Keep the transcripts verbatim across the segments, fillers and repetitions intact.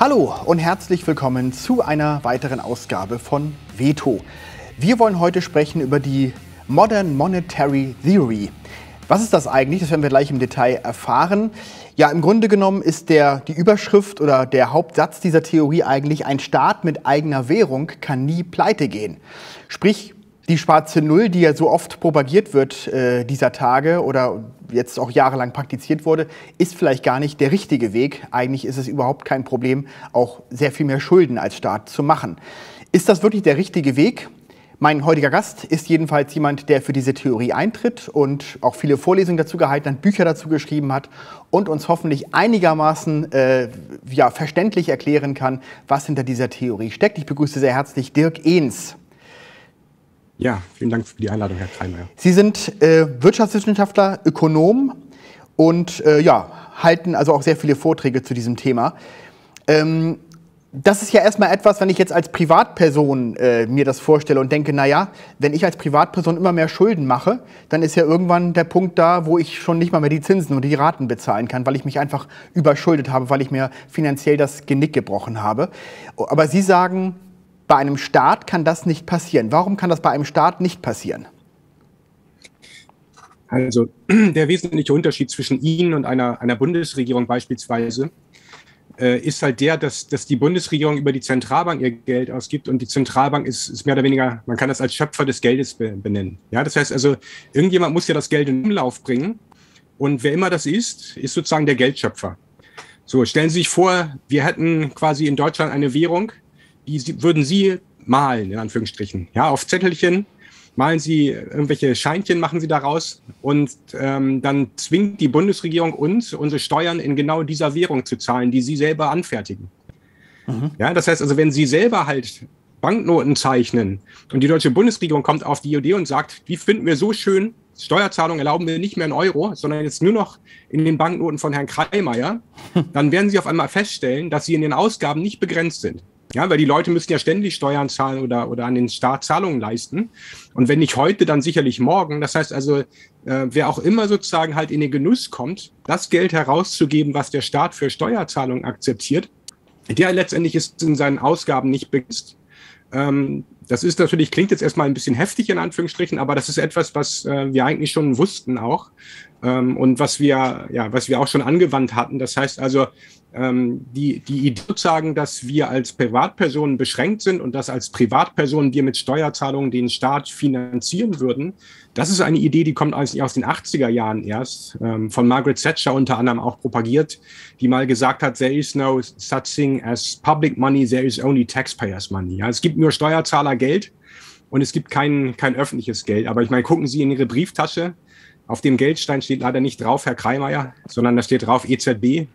Hallo und herzlich willkommen zu einer weiteren Ausgabe von Veto. Wir wollen heute sprechen über die Modern Monetary Theory. Was ist das eigentlich? Das werden wir gleich im Detail erfahren. Ja, im Grunde genommen ist der, die Überschrift oder der Hauptsatz dieser Theorie eigentlich: Ein Staat mit eigener Währung kann nie pleite gehen. Sprich, die schwarze Null, die ja so oft propagiert wird äh, dieser Tage oder jetzt auch jahrelang praktiziert wurde, ist vielleicht gar nicht der richtige Weg. Eigentlich ist es überhaupt kein Problem, auch sehr viel mehr Schulden als Staat zu machen. Ist das wirklich der richtige Weg? Mein heutiger Gast ist jedenfalls jemand, der für diese Theorie eintritt und auch viele Vorlesungen dazu gehalten hat, Bücher dazu geschrieben hat und uns hoffentlich einigermaßen äh, ja, verständlich erklären kann, was hinter dieser Theorie steckt. Ich begrüße sehr herzlich Dirk Ehnts. Ja, vielen Dank für die Einladung, Herr Kreimeyer. Sie sind äh, Wirtschaftswissenschaftler, Ökonom und äh, ja, halten also auch sehr viele Vorträge zu diesem Thema. Ähm, Das ist ja erstmal etwas, wenn ich jetzt als Privatperson äh, mir das vorstelle und denke, naja, wenn ich als Privatperson immer mehr Schulden mache, dann ist ja irgendwann der Punkt da, wo ich schon nicht mal mehr die Zinsen oder die Raten bezahlen kann, weil ich mich einfach überschuldet habe, weil ich mir finanziell das Genick gebrochen habe. Aber Sie sagen, bei einem Staat kann das nicht passieren. Warum kann das bei einem Staat nicht passieren? Also der wesentliche Unterschied zwischen Ihnen und einer, einer Bundesregierung beispielsweise ist halt der, dass, dass die Bundesregierung über die Zentralbank ihr Geld ausgibt und die Zentralbank ist, ist mehr oder weniger, man kann das als Schöpfer des Geldes benennen. Ja, das heißt also, irgendjemand muss ja das Geld in Umlauf bringen und wer immer das ist, ist sozusagen der Geldschöpfer. So, stellen Sie sich vor, wir hätten quasi in Deutschland eine Währung, die würden Sie malen, in Anführungsstrichen, ja, auf Zettelchen. Malen Sie irgendwelche Scheinchen, machen Sie daraus und ähm, dann zwingt die Bundesregierung uns, unsere Steuern in genau dieser Währung zu zahlen, die Sie selber anfertigen. Mhm. Ja, das heißt also, wenn Sie selber halt Banknoten zeichnen und die deutsche Bundesregierung kommt auf die Idee und sagt, die finden wir so schön, Steuerzahlung erlauben wir nicht mehr in Euro, sondern jetzt nur noch in den Banknoten von Herrn Kreimeyer, dann werden Sie auf einmal feststellen, dass Sie in den Ausgaben nicht begrenzt sind. Ja, weil die Leute müssen ja ständig Steuern zahlen oder, oder an den Staat Zahlungen leisten. Und wenn nicht heute, dann sicherlich morgen. Das heißt also, äh, wer auch immer sozusagen halt in den Genuss kommt, das Geld herauszugeben, was der Staat für Steuerzahlungen akzeptiert, der letztendlich ist in seinen Ausgaben nicht begrenzt. Ähm, das ist natürlich, klingt jetzt erstmal ein bisschen heftig in Anführungsstrichen, aber das ist etwas, was äh, wir eigentlich schon wussten auch. Ähm, und was wir, ja, was wir auch schon angewandt hatten. Das heißt also, Die, die Idee sozusagen, dass wir als Privatpersonen beschränkt sind und dass als Privatpersonen wir mit Steuerzahlungen den Staat finanzieren würden, das ist eine Idee, die kommt aus den achtziger Jahren erst, von Margaret Thatcher unter anderem auch propagiert, die mal gesagt hat, there is no such thing as public money, there is only taxpayers money. Ja, es gibt nur Steuerzahlergeld und es gibt kein, kein öffentliches Geld. Aber ich meine, gucken Sie in Ihre Brieftasche, auf dem Geldstein steht leider nicht drauf, Herr Kreimeyer, sondern da steht drauf E Z B.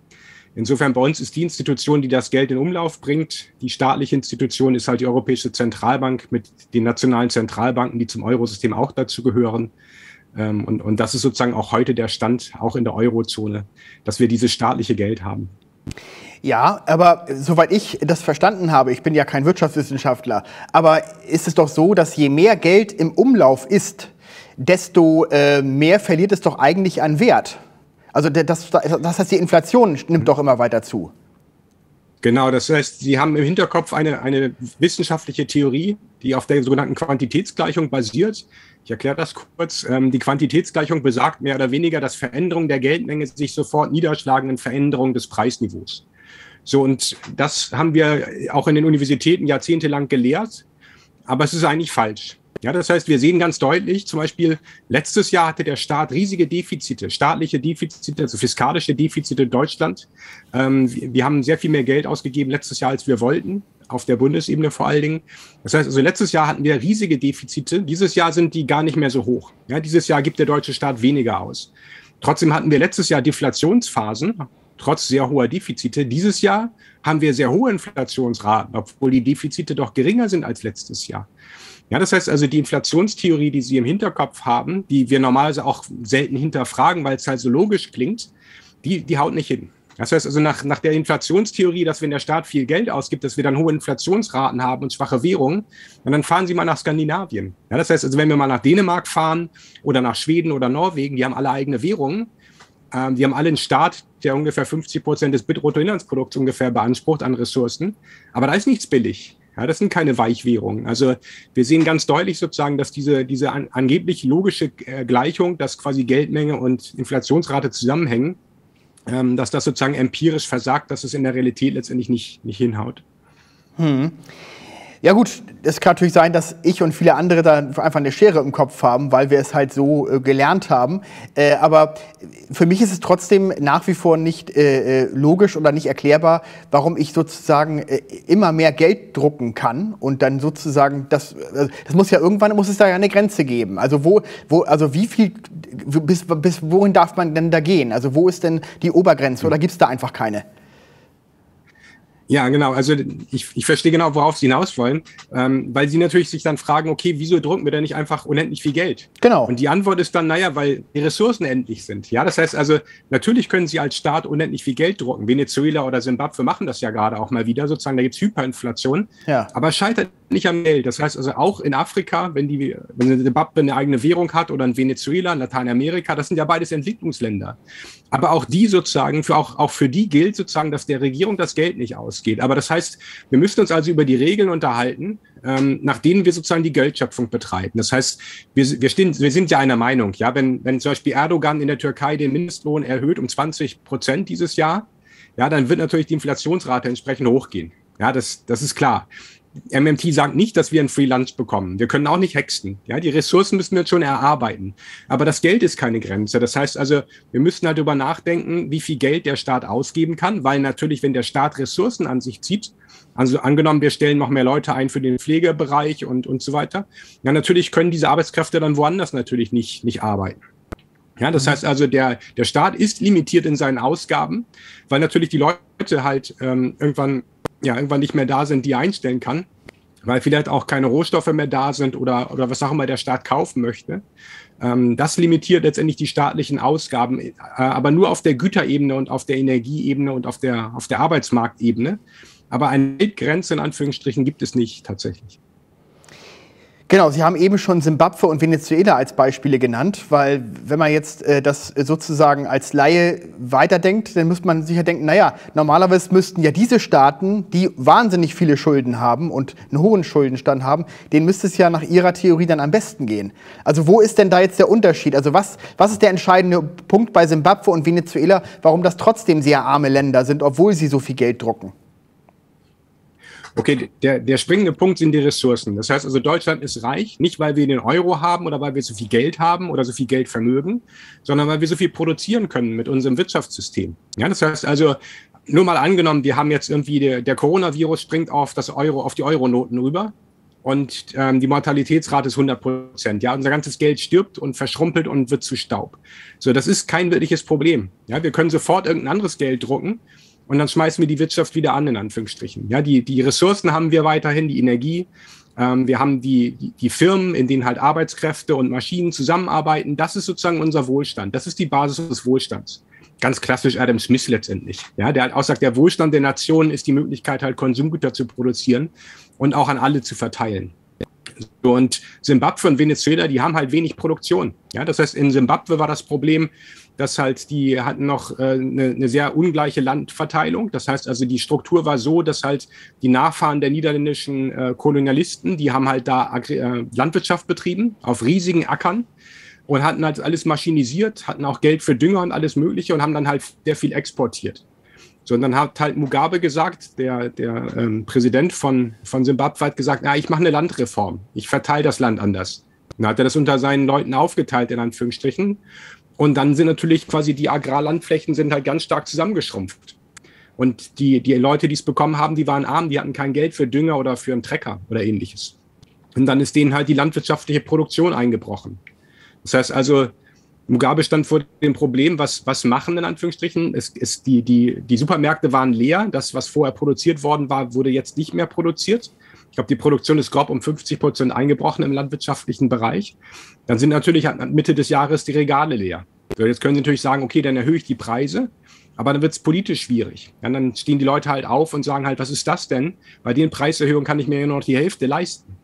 Insofern bei uns ist die Institution, die das Geld in Umlauf bringt, die staatliche Institution ist halt die Europäische Zentralbank mit den nationalen Zentralbanken, die zum Eurosystem auch dazu gehören. Und, und das ist sozusagen auch heute der Stand, auch in der Eurozone, dass wir dieses staatliche Geld haben. Ja, aber soweit ich das verstanden habe, ich bin ja kein Wirtschaftswissenschaftler, aber ist es doch so, dass je mehr Geld im Umlauf ist, desto mehr verliert es doch eigentlich an Wert. Also das, das heißt, die Inflation nimmt doch immer weiter zu. Genau, das heißt, Sie haben im Hinterkopf eine, eine wissenschaftliche Theorie, die auf der sogenannten Quantitätsgleichung basiert. Ich erkläre das kurz. Die Quantitätsgleichung besagt mehr oder weniger, dass Veränderungen der Geldmenge sich sofort niederschlagen in Veränderungen des Preisniveaus. So, und das haben wir auch in den Universitäten jahrzehntelang gelehrt, aber es ist eigentlich falsch. Ja, das heißt, wir sehen ganz deutlich, zum Beispiel letztes Jahr hatte der Staat riesige Defizite, staatliche Defizite, also fiskalische Defizite in Deutschland. Ähm, wir haben sehr viel mehr Geld ausgegeben letztes Jahr, als wir wollten, auf der Bundesebene vor allen Dingen. Das heißt, also letztes Jahr hatten wir riesige Defizite, dieses Jahr sind die gar nicht mehr so hoch. Ja, dieses Jahr gibt der deutsche Staat weniger aus. Trotzdem hatten wir letztes Jahr Deflationsphasen, trotz sehr hoher Defizite. Dieses Jahr haben wir sehr hohe Inflationsraten, obwohl die Defizite doch geringer sind als letztes Jahr. Ja, das heißt also, die Inflationstheorie, die Sie im Hinterkopf haben, die wir normalerweise auch selten hinterfragen, weil es halt so logisch klingt, die, die haut nicht hin. Das heißt also, nach, nach der Inflationstheorie, dass wenn der Staat viel Geld ausgibt, dass wir dann hohe Inflationsraten haben und schwache Währungen, und dann fahren Sie mal nach Skandinavien. Ja, das heißt also, wenn wir mal nach Dänemark fahren oder nach Schweden oder Norwegen, die haben alle eigene Währungen, Ähm, die haben alle einen Staat, der ungefähr fünfzig Prozent des Bruttoinlandsprodukts ungefähr beansprucht an Ressourcen. Aber da ist nichts billig. Ja, das sind keine Weichwährungen. Also wir sehen ganz deutlich sozusagen, dass diese, diese an, angeblich logische äh, Gleichung, dass quasi Geldmenge und Inflationsrate zusammenhängen, ähm, dass das sozusagen empirisch versagt, dass es in der Realität letztendlich nicht, nicht hinhaut. Hm. Ja gut, es kann natürlich sein, dass ich und viele andere da einfach eine Schere im Kopf haben, weil wir es halt so äh, gelernt haben. Äh, aber für mich ist es trotzdem nach wie vor nicht äh, logisch oder nicht erklärbar, warum ich sozusagen äh, immer mehr Geld drucken kann und dann sozusagen, das, äh, das muss ja irgendwann, muss es da ja eine Grenze geben. Also wo, wo, also wie viel, bis, bis wohin darf man denn da gehen? Also wo ist denn die Obergrenze oder gibt es da einfach keine? Ja, genau. Also ich, ich verstehe genau, worauf Sie hinaus wollen, ähm, weil Sie natürlich sich dann fragen, okay, wieso drucken wir denn nicht einfach unendlich viel Geld? Genau. Und die Antwort ist dann, naja, weil die Ressourcen endlich sind. Ja, das heißt also, natürlich können Sie als Staat unendlich viel Geld drucken. Venezuela oder Simbabwe machen das ja gerade auch mal wieder sozusagen, da gibt es Hyperinflation. Ja. Aber scheitert nicht am Geld. Das heißt also auch in Afrika, wenn die wenn Simbabwe eine eigene Währung hat oder in Venezuela, in Lateinamerika, das sind ja beides Entwicklungsländer. Aber auch die sozusagen, für auch, auch für die gilt sozusagen, dass der Regierung das Geld nicht ausgeht. geht. Aber das heißt, wir müssen uns also über die Regeln unterhalten, ähm, nach denen wir sozusagen die Geldschöpfung betreiben. Das heißt, wir, wir, stehen, wir sind ja einer Meinung. Ja? Wenn, wenn zum Beispiel Erdogan in der Türkei den Mindestlohn erhöht um zwanzig Prozent dieses Jahr, ja, dann wird natürlich die Inflationsrate entsprechend hochgehen. Ja, das, das ist klar. M M T sagt nicht, dass wir ein Free Lunch bekommen. Wir können auch nicht hexen. Ja, die Ressourcen müssen wir jetzt schon erarbeiten. Aber das Geld ist keine Grenze. Das heißt also, wir müssen halt darüber nachdenken, wie viel Geld der Staat ausgeben kann, weil natürlich, wenn der Staat Ressourcen an sich zieht, also angenommen, wir stellen noch mehr Leute ein für den Pflegebereich und, und so weiter, ja, natürlich können diese Arbeitskräfte dann woanders natürlich nicht, nicht arbeiten. Ja, das heißt also, der, der Staat ist limitiert in seinen Ausgaben, weil natürlich die Leute halt ähm, irgendwann ja, irgendwann nicht mehr da sind, die einstellen kann, weil vielleicht auch keine Rohstoffe mehr da sind oder, oder was auch immer der Staat kaufen möchte. Ähm, das limitiert letztendlich die staatlichen Ausgaben, äh, aber nur auf der Güterebene und auf der Energieebene und auf der, auf der Arbeitsmarktebene. Aber eine Grenze in Anführungsstrichen gibt es nicht tatsächlich. Genau, Sie haben eben schon Simbabwe und Venezuela als Beispiele genannt, weil wenn man jetzt äh, das sozusagen als Laie weiterdenkt, dann müsste man sicher denken, naja, normalerweise müssten ja diese Staaten, die wahnsinnig viele Schulden haben und einen hohen Schuldenstand haben, denen müsste es ja nach Ihrer Theorie dann am besten gehen. Also wo ist denn da jetzt der Unterschied? Also was, was ist der entscheidende Punkt bei Simbabwe und Venezuela, warum das trotzdem sehr arme Länder sind, obwohl sie so viel Geld drucken? Okay, der, der springende Punkt sind die Ressourcen. Das heißt also, Deutschland ist reich, nicht weil wir den Euro haben oder weil wir so viel Geld haben oder so viel Geld vermögen, sondern weil wir so viel produzieren können mit unserem Wirtschaftssystem. Ja, das heißt also, nur mal angenommen, wir haben jetzt irgendwie, der, der Coronavirus springt auf das Euro, auf die Euronoten rüber und ähm, die Mortalitätsrate ist hundert Prozent. Ja, unser ganzes Geld stirbt und verschrumpelt und wird zu Staub. So, das ist kein wirkliches Problem. Ja, wir können sofort irgendein anderes Geld drucken. Und dann schmeißen wir die Wirtschaft wieder an, in Anführungsstrichen. Ja, die, die Ressourcen haben wir weiterhin, die Energie. Ähm, wir haben die, die, die Firmen, in denen halt Arbeitskräfte und Maschinen zusammenarbeiten. Das ist sozusagen unser Wohlstand. Das ist die Basis des Wohlstands. Ganz klassisch Adam Smith letztendlich. Ja, der halt aussagt, der Wohlstand der Nationen ist die Möglichkeit, halt Konsumgüter zu produzieren und auch an alle zu verteilen. So, und Simbabwe und Venezuela, die haben halt wenig Produktion. Ja, das heißt, in Simbabwe war das Problem, dass halt die hatten noch äh, eine, eine sehr ungleiche Landverteilung. Das heißt also, die Struktur war so, dass halt die Nachfahren der niederländischen äh, Kolonialisten, die haben halt da Agri äh, Landwirtschaft betrieben auf riesigen Ackern und hatten halt alles maschinisiert, hatten auch Geld für Dünger und alles Mögliche und haben dann halt sehr viel exportiert. So, und dann hat halt Mugabe gesagt, der, der ähm, Präsident von, von Simbabwe hat gesagt, na, ich mache eine Landreform, ich verteile das Land anders. Dann hat er das unter seinen Leuten aufgeteilt, in Anführungsstrichen. Und dann sind natürlich quasi die Agrarlandflächen sind halt ganz stark zusammengeschrumpft. Und die, die Leute, die es bekommen haben, die waren arm, die hatten kein Geld für Dünger oder für einen Trecker oder ähnliches. Und dann ist denen halt die landwirtschaftliche Produktion eingebrochen. Das heißt also, Mugabe stand vor dem Problem, was, was machen in Anführungsstrichen. Es, es, die, die, die Supermärkte waren leer. Das, was vorher produziert worden war, wurde jetzt nicht mehr produziert. Ich glaube, die Produktion ist grob um fünfzig Prozent eingebrochen im landwirtschaftlichen Bereich. Dann sind natürlich Mitte des Jahres die Regale leer. So, jetzt können Sie natürlich sagen, okay, dann erhöhe ich die Preise. Aber dann wird es politisch schwierig. Ja, dann stehen die Leute halt auf und sagen halt, was ist das denn? Bei den Preiserhöhungen kann ich mir ja nur noch die Hälfte leisten.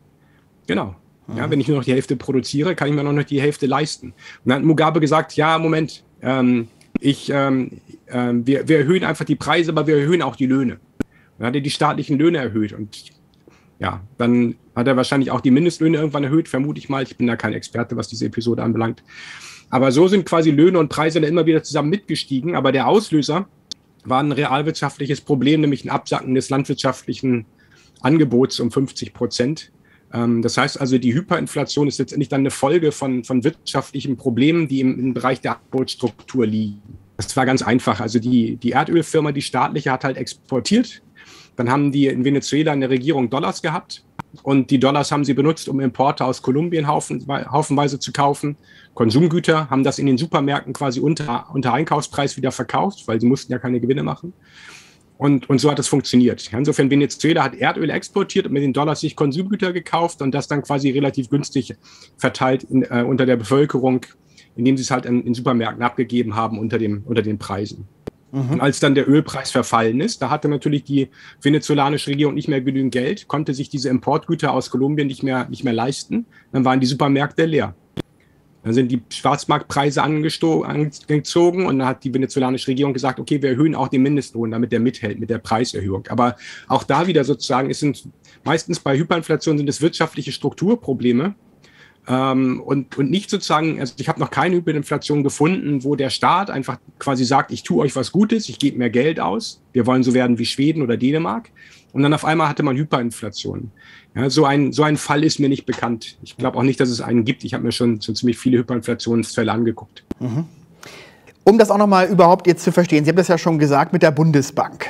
Genau. Ja, wenn ich nur noch die Hälfte produziere, kann ich mir noch nicht die Hälfte leisten. Und dann hat Mugabe gesagt, ja, Moment, ähm, ich, ähm, äh, wir, wir erhöhen einfach die Preise, aber wir erhöhen auch die Löhne. Dann hat er die staatlichen Löhne erhöht und ja, dann hat er wahrscheinlich auch die Mindestlöhne irgendwann erhöht, vermute ich mal. Ich bin da kein Experte, was diese Episode anbelangt. Aber so sind quasi Löhne und Preise dann immer wieder zusammen mitgestiegen. Aber der Auslöser war ein realwirtschaftliches Problem, nämlich ein Absacken des landwirtschaftlichen Angebots um fünfzig Prozent. Das heißt also, die Hyperinflation ist letztendlich dann eine Folge von, von wirtschaftlichen Problemen, die im, im Bereich der Angebotsstruktur liegen. Das war ganz einfach. Also die, die Erdölfirma, die staatliche, hat halt exportiert. Dann haben die in Venezuela in der Regierung Dollars gehabt. Und die Dollars haben sie benutzt, um Importe aus Kolumbien haufen, haufenweise zu kaufen. Konsumgüter haben das in den Supermärkten quasi unter, unter Einkaufspreis wieder verkauft, weil sie mussten ja keine Gewinne machen. Und, und so hat es funktioniert. Insofern Venezuela hat Erdöl exportiert und mit den Dollars sich Konsumgüter gekauft und das dann quasi relativ günstig verteilt in, äh, unter der Bevölkerung, indem sie es halt in, in Supermärkten abgegeben haben unter, dem, unter den Preisen. Und als dann der Ölpreis verfallen ist, da hatte natürlich die venezolanische Regierung nicht mehr genügend Geld, konnte sich diese Importgüter aus Kolumbien nicht mehr, nicht mehr leisten. Dann waren die Supermärkte leer. Dann sind die Schwarzmarktpreise angezogen und dann hat die venezolanische Regierung gesagt, okay, wir erhöhen auch den Mindestlohn, damit der mithält mit der Preiserhöhung. Aber auch da wieder sozusagen, es sind meistens bei Hyperinflation sind es wirtschaftliche Strukturprobleme. Ähm, und, und nicht sozusagen, also ich habe noch keine Hyperinflation gefunden, wo der Staat einfach quasi sagt, ich tue euch was Gutes, ich gebe mehr Geld aus, wir wollen so werden wie Schweden oder Dänemark. Und dann auf einmal hatte man Hyperinflation. Ja, so, ein, so ein Fall ist mir nicht bekannt. Ich glaube auch nicht, dass es einen gibt. Ich habe mir schon, schon ziemlich viele Hyperinflationsfälle angeguckt. Mhm. Um das auch nochmal überhaupt jetzt zu verstehen, Sie haben das ja schon gesagt mit der Bundesbank.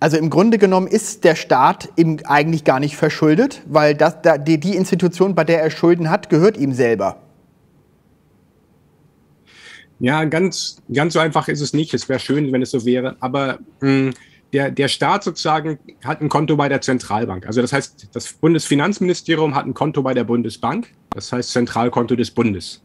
Also im Grunde genommen ist der Staat ihm eigentlich gar nicht verschuldet, weil das, die Institution, bei der er Schulden hat, gehört ihm selber. Ja, ganz, ganz so einfach ist es nicht. Es wäre schön, wenn es so wäre. Aber mh, der, der Staat sozusagen hat ein Konto bei der Zentralbank. Also das heißt, das Bundesfinanzministerium hat ein Konto bei der Bundesbank. Das heißt Zentralkonto des Bundes.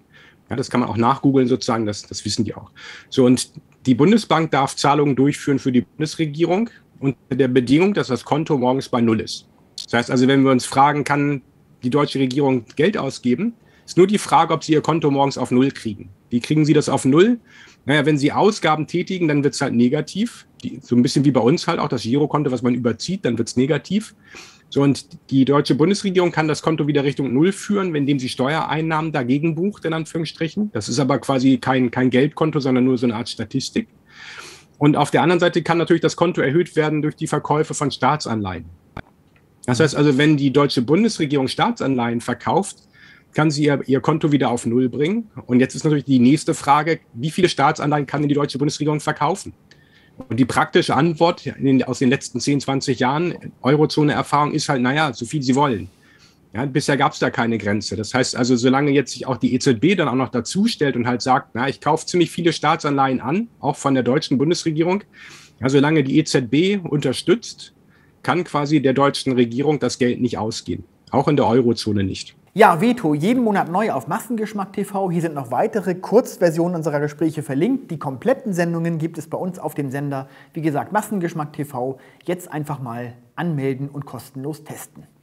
Ja, das kann man auch nachgoogeln sozusagen, das, das wissen die auch. So, und die Bundesbank darf Zahlungen durchführen für die Bundesregierung. Unter der Bedingung, dass das Konto morgens bei Null ist. Das heißt also, wenn wir uns fragen, kann die deutsche Regierung Geld ausgeben, ist nur die Frage, ob sie ihr Konto morgens auf Null kriegen. Wie kriegen sie das auf Null? Naja, wenn sie Ausgaben tätigen, dann wird es halt negativ. Die, so ein bisschen wie bei uns halt auch das Girokonto, was man überzieht, dann wird es negativ. So, und die deutsche Bundesregierung kann das Konto wieder Richtung Null führen, indem sie Steuereinnahmen dagegen bucht, in Anführungsstrichen. Das ist aber quasi kein, kein Geldkonto, sondern nur so eine Art Statistik. Und auf der anderen Seite kann natürlich das Konto erhöht werden durch die Verkäufe von Staatsanleihen. Das heißt also, wenn die deutsche Bundesregierung Staatsanleihen verkauft, kann sie ihr, ihr Konto wieder auf Null bringen. Und jetzt ist natürlich die nächste Frage, wie viele Staatsanleihen kann denn die deutsche Bundesregierung verkaufen? Und die praktische Antwort in den, aus den letzten zehn, zwanzig Jahren Eurozone-Erfahrung ist halt, naja, so viel sie wollen. Ja, bisher gab es da keine Grenze. Das heißt also, solange jetzt sich auch die E Z B dann auch noch dazu stellt und halt sagt, na, ich kaufe ziemlich viele Staatsanleihen an, auch von der deutschen Bundesregierung, ja, solange die E Z B unterstützt, kann quasi der deutschen Regierung das Geld nicht ausgehen. Auch in der Eurozone nicht. Ja, Veto, jeden Monat neu auf Massengeschmack T V. Hier sind noch weitere Kurzversionen unserer Gespräche verlinkt. Die kompletten Sendungen gibt es bei uns auf dem Sender. Wie gesagt, Massengeschmack T V. Jetzt einfach mal anmelden und kostenlos testen.